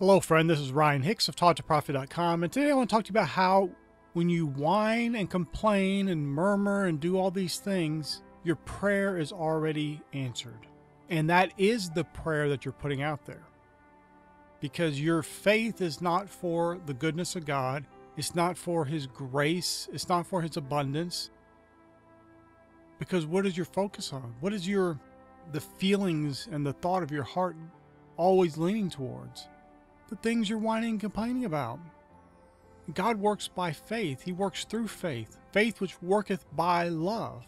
Hello friend, this is Ryan Hicks of TaughtToProfit.com, and today I want to talk to you about how when you whine and complain and murmur and do all these things, your prayer is already answered. And that is the prayer that you're putting out there. Because your faith is not for the goodness of God, it's not for His grace, it's not for His abundance. Because what is your focus on? What is the feelings and the thought of your heart always leaning towards? The things you're whining and complaining about. God works by faith. He works through faith. Faith which worketh by love.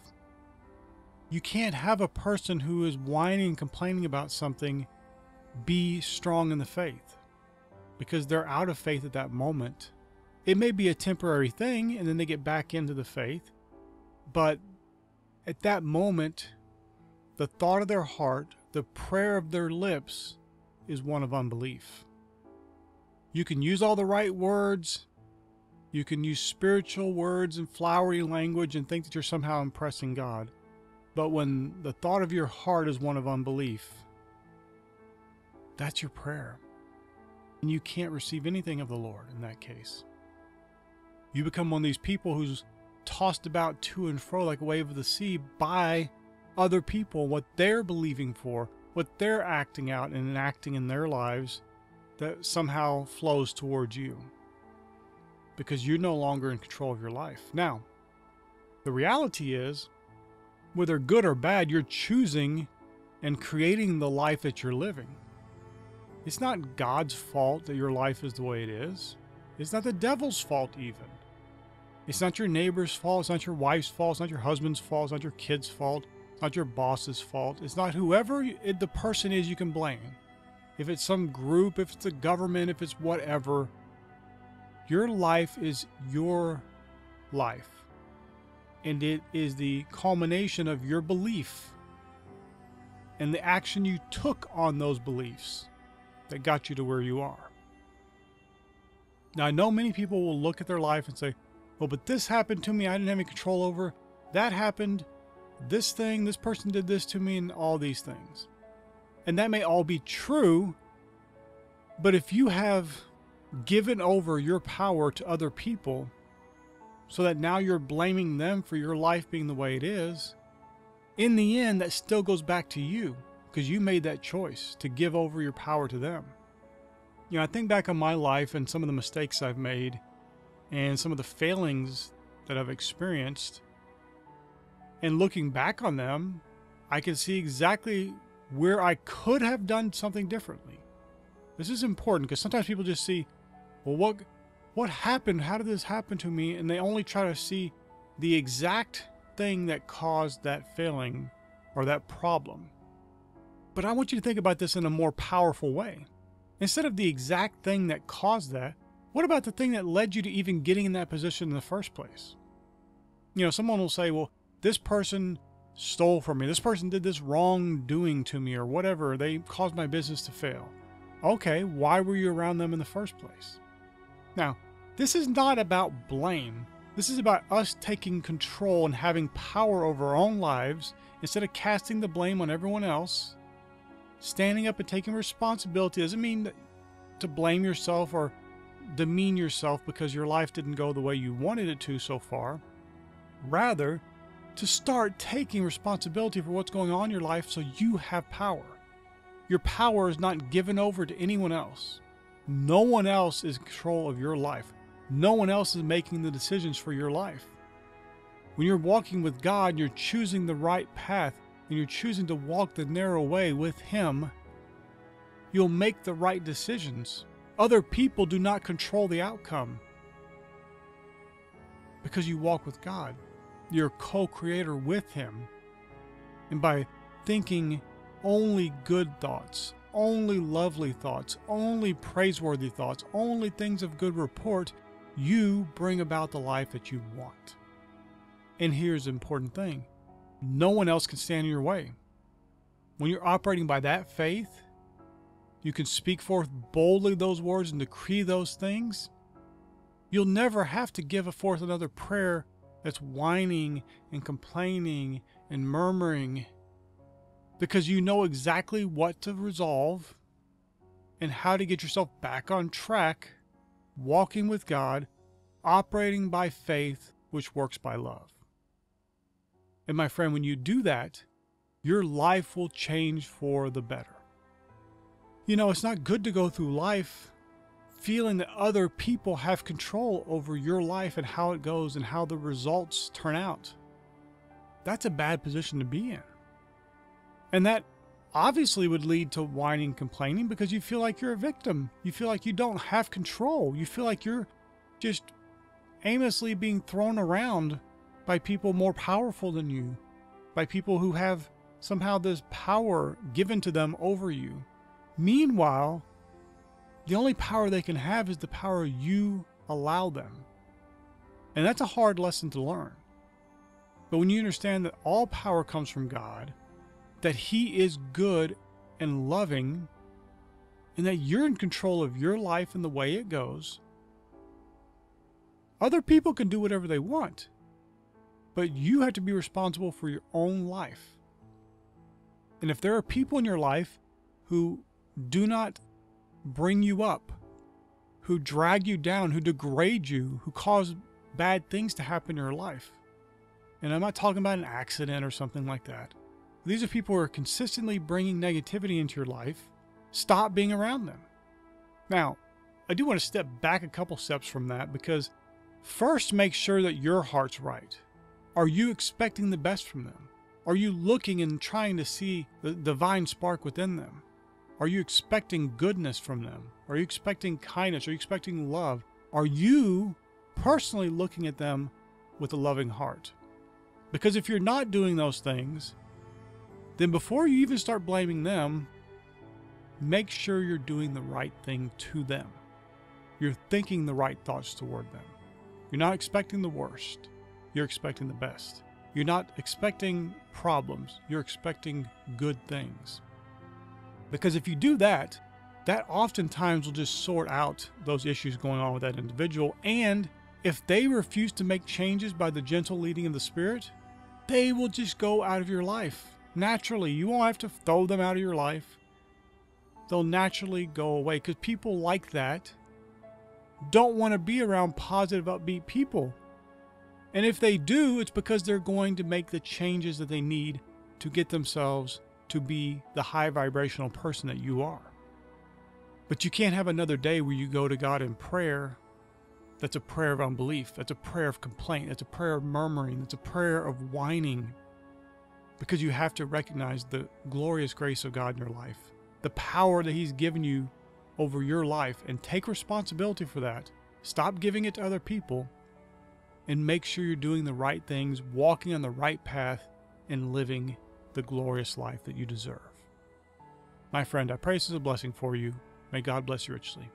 You can't have a person who is whining and complaining about something be strong in the faith, because they're out of faith at that moment. It may be a temporary thing and then they get back into the faith, but at that moment, the thought of their heart, the prayer of their lips is one of unbelief. You can use all the right words. You can use spiritual words and flowery language and think that you're somehow impressing God. But when the thought of your heart is one of unbelief, that's your prayer. And you can't receive anything of the Lord in that case. You become one of these people who's tossed about to and fro like a wave of the sea by other people, what they're believing for, what they're acting out and enacting in their lives, that somehow flows towards you because you're no longer in control of your life. Now, the reality is, whether good or bad, you're choosing and creating the life that you're living. It's not God's fault that your life is the way it is. It's not the devil's fault even. It's not your neighbor's fault. It's not your wife's fault. It's not your husband's fault. It's not your kid's fault. It's not your boss's fault. It's not whoever the person is you can blame. If it's some group, if it's the government, if it's whatever, your life is your life. And it is the culmination of your belief and the action you took on those beliefs that got you to where you are. Now, I know many people will look at their life and say, well, but this happened to me. I didn't have any control over. That happened. This thing, this person did this to me, and all these things. And that may all be true, but if you have given over your power to other people so that now you're blaming them for your life being the way it is, in the end, that still goes back to you because you made that choice to give over your power to them. You know, I think back on my life and some of the mistakes I've made and some of the failings that I've experienced, and looking back on them, I can see exactly where I could have done something differently. This is important because sometimes people just see, well, what happened? How did this happen to me? And they only try to see the exact thing that caused that failing or that problem. But I want you to think about this in a more powerful way. Instead of the exact thing that caused that, what about the thing that led you to even getting in that position in the first place? You know, someone will say, well, this person stole from me. This person did this wrongdoing to me or whatever. They caused my business to fail. Okay, why were you around them in the first place? Now, this is not about blame. This is about us taking control and having power over our own lives instead of casting the blame on everyone else. Standing up and taking responsibility doesn't mean to blame yourself or demean yourself because your life didn't go the way you wanted it to so far. Rather, to start taking responsibility for what's going on in your life so you have power. Your power is not given over to anyone else. No one else is in control of your life. No one else is making the decisions for your life. When you're walking with God, you're choosing the right path and you're choosing to walk the narrow way with Him, you'll make the right decisions. Other people do not control the outcome because you walk with God. You're co-creator with Him. And by thinking only good thoughts, only lovely thoughts, only praiseworthy thoughts, only things of good report, you bring about the life that you want. And here's the important thing. No one else can stand in your way. When you're operating by that faith, you can speak forth boldly those words and decree those things. You'll never have to give forth another prayer that's whining and complaining and murmuring, because you know exactly what to resolve and how to get yourself back on track, walking with God, operating by faith, which works by love. And my friend, when you do that, your life will change for the better. You know, it's not good to go through life feeling that other people have control over your life and how it goes and how the results turn out. That's a bad position to be in. And that obviously would lead to whining and complaining, because you feel like you're a victim. You feel like you don't have control. You feel like you're just aimlessly being thrown around by people more powerful than you, by people who have somehow this power given to them over you. Meanwhile, the only power they can have is the power you allow them. And that's a hard lesson to learn. But when you understand that all power comes from God, that He is good and loving, and that you're in control of your life and the way it goes, other people can do whatever they want, but you have to be responsible for your own life. And if there are people in your life who do not bring you up, who drag you down, who degrade you, who cause bad things to happen in your life, and I'm not talking about an accident or something like that. These are people who are consistently bringing negativity into your life. Stop being around them. Now, I do want to step back a couple steps from that, because first, make sure that your heart's right. Are you expecting the best from them? Are you looking and trying to see the divine spark within them? Are you expecting goodness from them? Are you expecting kindness? Are you expecting love? Are you personally looking at them with a loving heart? Because if you're not doing those things, then before you even start blaming them, make sure you're doing the right thing to them. You're thinking the right thoughts toward them. You're not expecting the worst. You're expecting the best. You're not expecting problems. You're expecting good things. Because if you do that, that oftentimes will just sort out those issues going on with that individual. And if they refuse to make changes by the gentle leading of the Spirit, they will just go out of your life. Naturally, you won't have to throw them out of your life. They'll naturally go away, because people like that don't want to be around positive, upbeat people. And if they do, it's because they're going to make the changes that they need to get themselves to be the high vibrational person that you are. But you can't have another day where you go to God in prayer. That's a prayer of unbelief. That's a prayer of complaint. That's a prayer of murmuring. That's a prayer of whining. Because you have to recognize the glorious grace of God in your life, the power that He's given you over your life, and take responsibility for that. Stop giving it to other people, and make sure you're doing the right things, walking on the right path, and living the glorious life that you deserve. My friend, I pray this is a blessing for you. May God bless you richly.